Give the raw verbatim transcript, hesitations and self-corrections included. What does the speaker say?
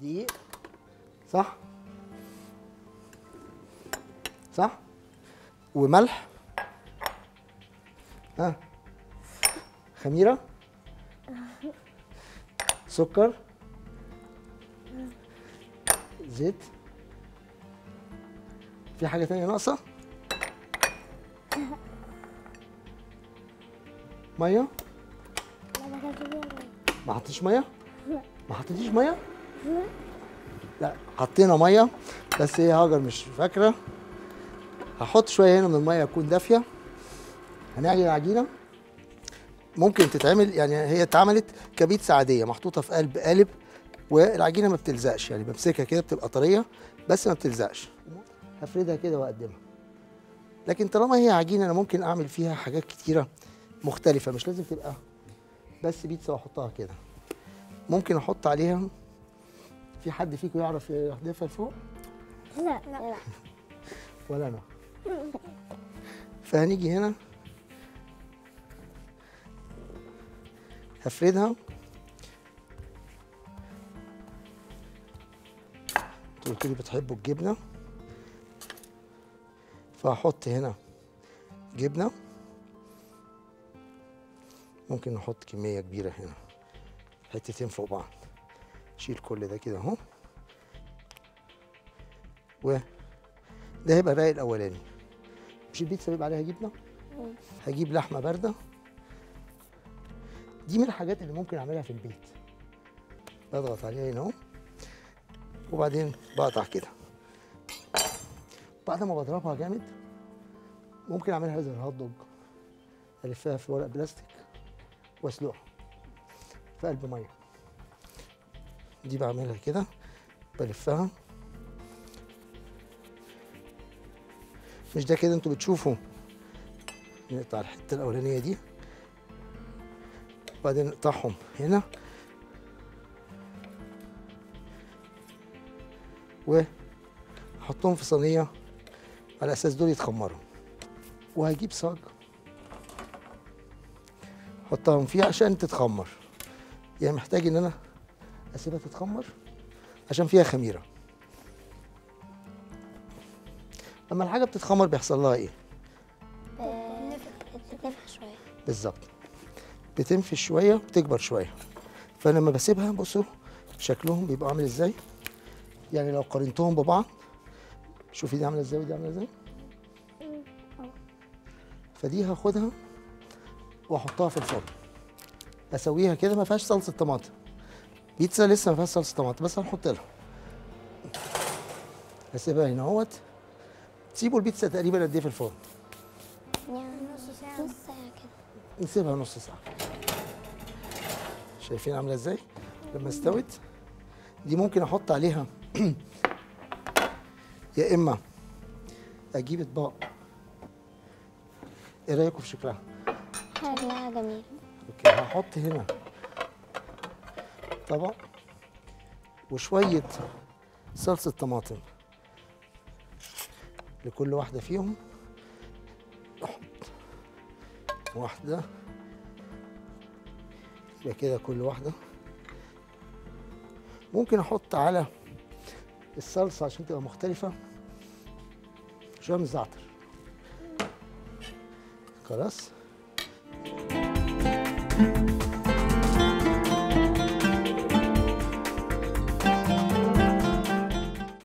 دقيق صح صح وملح ها خميرة سكر زيت في حاجة تانية ناقصة مية ما حطيتش مية ما حطيتيش مية لا حطينا مية بس هي هاجر مش فاكرة هحط شوية هنا من المية تكون دافية هنعجن العجينة ممكن تتعمل يعني هي اتعملت كبيتزا عادية محطوطة في قلب قالب والعجينة ما بتلزقش يعني بمسكها كده بتبقى طرية بس ما بتلزقش هفردها كده واقدمها لكن طالما هي عجينة انا ممكن اعمل فيها حاجات كتيرة مختلفة مش لازم تبقى بس بيتزا واحطها كده ممكن احط عليها في حد فيكم يعرف يحدفها لفوق؟ لا لا ولا انا فهنيجي هنا هفردها انتوا قلتولي بتحبوا الجبنة فهحط هنا جبنة ممكن نحط كمية كبيرة هنا حتتين فوق بعض نشيل كل ده كده اهو وده هيبقى الرق الاولاني مش البيتزا بيبقى عليها جبنة هجيب لحمة باردة دي من الحاجات اللي ممكن اعملها في البيت بضغط عليها هنا اهو وبعدين بقطع كده بعد ما بضربها جامد ممكن اعملها زي الهوت دوج الفها في ورق بلاستيك واسلقها في قلب ميه دي بعملها كده بلفها مش ده كده انتوا بتشوفوا نقطع الحته الاولانيه دي وبعدين نقطعهم هنا وحطهم في صينيه على اساس دول يتخمروا وهجيب صاج احطهم فيه عشان تتخمر يعني محتاج ان انا اسيبها تتخمر عشان فيها خميره اما الحاجه بتتخمر بيحصل لها ايه؟ بتنفخ شويه بالظبط بتنفش شويه بتكبر شويه فانا لما بسيبها بصوا شكلهم بيبقى عامل ازاي يعني لو قارنتهم ببعض شوفي دي عامله ازاي ودي عامله ازاي فدي هاخدها واحطها في الفرن اسويها كده ما فيهاش صلصه طماطم بيتزا لسه ما فيهاش صلصه طماطم بس هنحط لها هسيبها هنا اهوت تسيبوا البيتزا تقريبا قد ايه في الفرن؟ يعني نص ساعه نص ساعه كده نسيبها نص ساعه شايفين عامله ازاي؟ لما استوت دي ممكن احط عليها يا اما اجيب اطباق ايه رايكم في شكلها؟ شكلها جميل اوكي هحط هنا طبق وشويه صلصه طماطم لكل واحده فيهم احط واحده يبقى كده كل واحده ممكن احط على الصلصه عشان تبقى مختلفه شويه من الزعتر خلاص